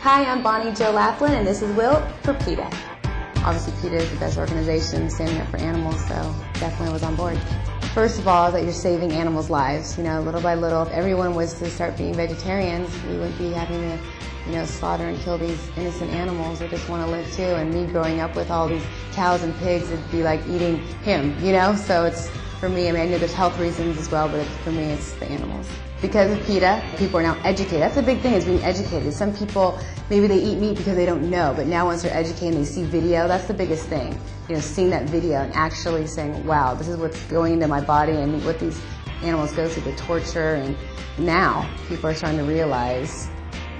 Hi, I'm Bonnie-Jill Laflin, and this is Wilt for PETA. Obviously, PETA is the best organization standing up for animals, so definitely was on board. First of all, that you're saving animals' lives. You know, little by little, if everyone was to start being vegetarians, we wouldn't be having to, you know, slaughter and kill these innocent animals. They just want to live too. And me growing up with all these cows and pigs, it'd be like eating him, you know? So it's, for me, I mean, I know there's health reasons as well, but for me, it's the animals. Because of PETA, people are now educated. That's the big thing, is being educated. Some people, maybe they eat meat because they don't know, but now once they're educated and they see video, that's the biggest thing. You know, seeing that video and actually saying, wow, this is what's going into my body and what these animals go through, the torture. And now people are starting to realize,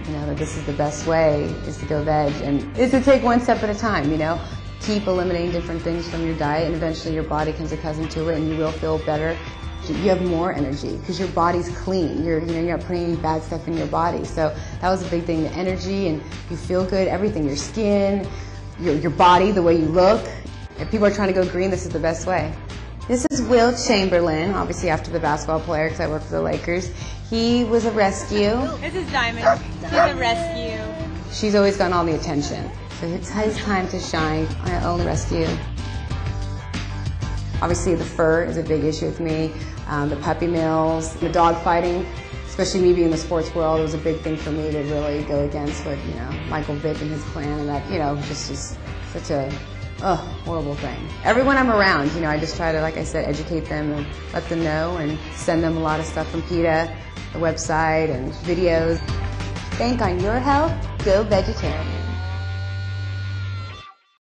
you know, that this is the best way, is to go veg, and is to take one step at a time, you know. Keep eliminating different things from your diet, and eventually your body becomes accustomed to it and you will feel better. You have more energy because your body's clean. You're not putting any bad stuff in your body. So that was a big thing, the energy, and you feel good, everything, your skin, your body, the way you look. If people are trying to go green, this is the best way. This is Wilt Chamberlain, obviously after the basketball player, because I work for the Lakers. He was a rescue. This is Diamond. He's a rescue. She's always gotten all the attention. So it's his time to shine on our own rescue. Obviously the fur is a big issue with me, the puppy mills, the dog fighting, especially me being in the sports world, it was a big thing for me to really go against with, you know, Michael Vick and his clan, and that, you know, just such a horrible thing. Everyone I'm around, you know, I just try to, like I said, educate them and let them know and send them a lot of stuff from PETA, the website and videos. Bank on your health, go vegetarian.